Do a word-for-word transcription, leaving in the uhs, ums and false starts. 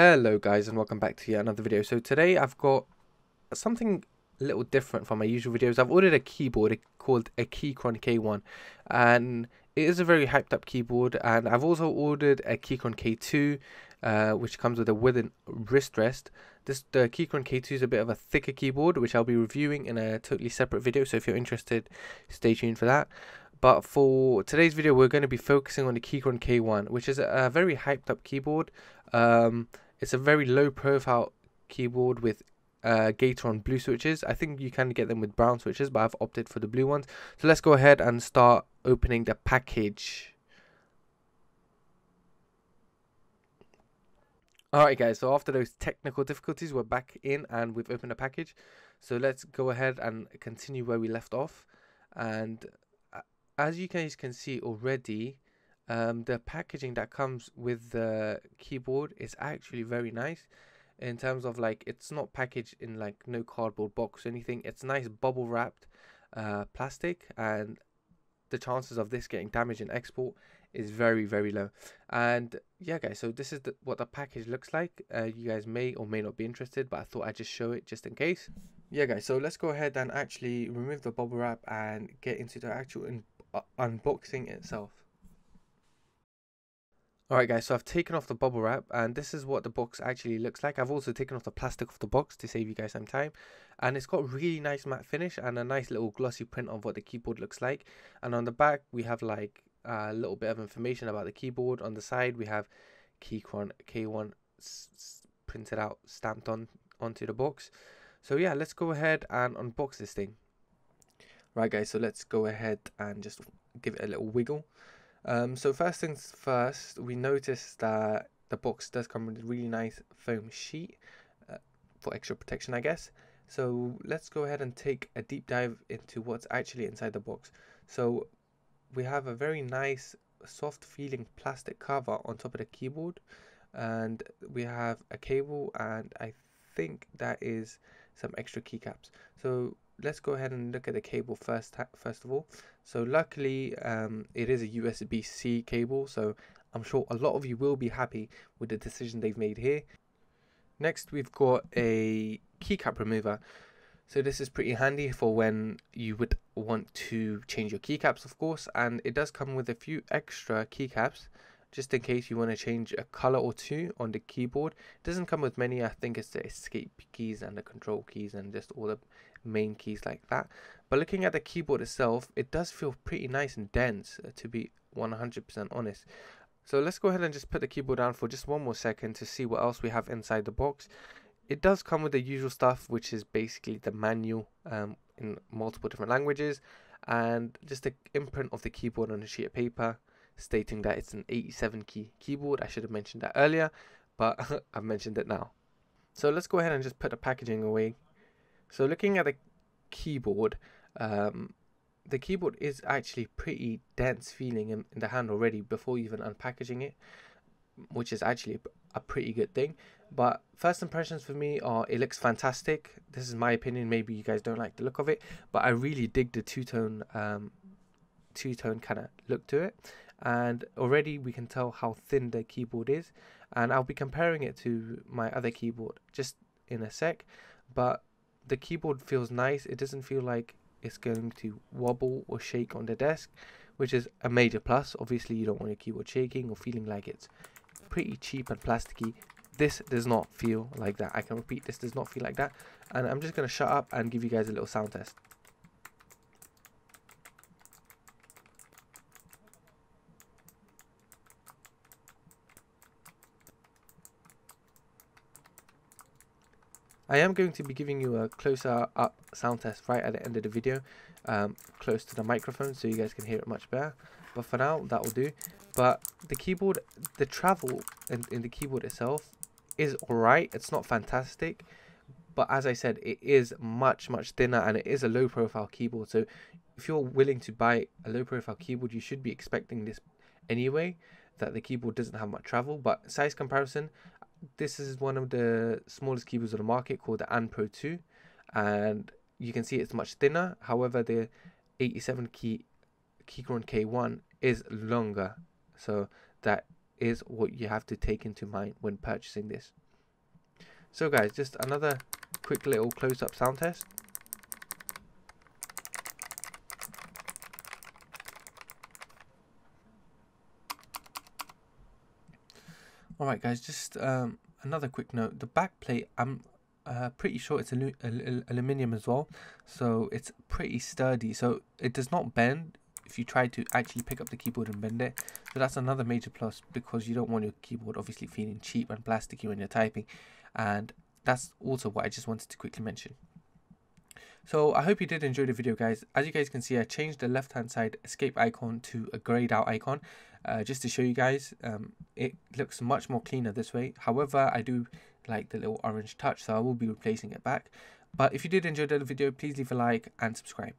Hello guys and welcome back to yet another video. So today I've got something a little different from my usual videos. I've ordered a keyboard called a Keychron K one and it is a very hyped up keyboard, and I've also ordered a Keychron K two uh, which comes with a wooden wrist rest. This the Keychron K two is a bit of a thicker keyboard which I'll be reviewing in a totally separate video, so if you're interested stay tuned for that. But for today's video we're going to be focusing on the Keychron K one, which is a very hyped up keyboard. Um, It's a very low profile keyboard with uh, Gateron blue switches. I think you can get them with brown switches, but I've opted for the blue ones. So let's go ahead and start opening the package. Alright guys, so after those technical difficulties, we're back in and we've opened the package. So let's go ahead and continue where we left off. And as you guys can see already, Um, the packaging that comes with the keyboard is actually very nice in terms of, like, it's not packaged in like no cardboard box or anything. It's nice bubble wrapped uh, plastic, and the chances of this getting damaged in export is very very low. And yeah guys, so this is the, what the package looks like. Uh, you guys may or may not be interested, but I thought I'd just show it just in case. Yeah guys, so let's go ahead and actually remove the bubble wrap and get into the actual un uh, unboxing itself. Alright guys, so I've taken off the bubble wrap and this is what the box actually looks like. I've also taken off the plastic of the box to save you guys some time. And it's got a really nice matte finish and a nice little glossy print of what the keyboard looks like. And on the back we have like a little bit of information about the keyboard. On the side we have Keychron K one printed out, stamped on onto the box. So yeah, let's go ahead and unbox this thing. Right guys, so let's go ahead and just give it a little wiggle. Um, so first things first, we noticed that the box does come with a really nice foam sheet uh, for extra protection, I guess. So let's go ahead and take a deep dive into what's actually inside the box. So we have a very nice soft feeling plastic cover on top of the keyboard, and we have a cable, and I think that is some extra keycaps. So let's go ahead and look at the cable first first of all. So luckily um, it is a U S B C cable, so I'm sure a lot of you will be happy with the decision they've made here. Next we've got a keycap remover. So this is pretty handy for when you would want to change your keycaps, of course, and it does come with a few extra keycaps just in case you want to change a color or two on the keyboard. It doesn't come with many. I think it's the escape keys and the control keys and just all the main keys like that. But looking at the keyboard itself, it does feel pretty nice and dense, to be one hundred percent honest. So let's go ahead and just put the keyboard down for just one more second to see what else we have inside the box. It does come with the usual stuff, which is basically the manual um, in multiple different languages, and just the imprint of the keyboard on a sheet of paper, stating that it's an eighty-seven key keyboard. I should have mentioned that earlier, but I've mentioned it now. So let's go ahead and just put the packaging away. So looking at the keyboard, um, the keyboard is actually pretty dense feeling in, in the hand already before even unpackaging it, which is actually a pretty good thing. But first impressions for me are it looks fantastic. This is my opinion. Maybe you guys don't like the look of it, but I really dig the two-tone um, two-tone kind of look to it. And already we can tell how thin the keyboard is, and I'll be comparing it to my other keyboard just in a sec. But the keyboard feels nice. It doesn't feel like it's going to wobble or shake on the desk, which is a major plus. Obviously you don't want your keyboard shaking or feeling like it's pretty cheap and plasticky. This does not feel like that. I can repeat, this does not feel like that. And I'm just going to shut up and give you guys a little sound test. I am going to be giving you a closer up sound test right at the end of the video, um, close to the microphone so you guys can hear it much better, but for now that will do. But the keyboard, the travel in, in the keyboard itself is alright. It's not fantastic, but as I said, it is much much thinner and it is a low profile keyboard, so if you're willing to buy a low profile keyboard you should be expecting this anyway, that the keyboard doesn't have much travel. But size comparison, this is one of the smallest keyboards on the market called the ANPRO two, and you can see it's much thinner. However, the eighty-seven key Keychron K one is longer, so that is what you have to take into mind when purchasing this. So guys, just another quick little close-up sound test. Alright guys, just um, another quick note. The back plate, I'm uh, pretty sure it's alu al aluminium as well, so it's pretty sturdy, so it does not bend if you try to actually pick up the keyboard and bend it. So that's another major plus, because you don't want your keyboard obviously feeling cheap and plasticky when you're typing. And that's also what I just wanted to quickly mention. So I hope you did enjoy the video, guys. As you guys can see, I changed the left hand side escape icon to a grayed out icon, uh, just to show you guys. Um, it looks much more cleaner this way. However, I do like the little orange touch, so I will be replacing it back. But if you did enjoy the video, please leave a like and subscribe.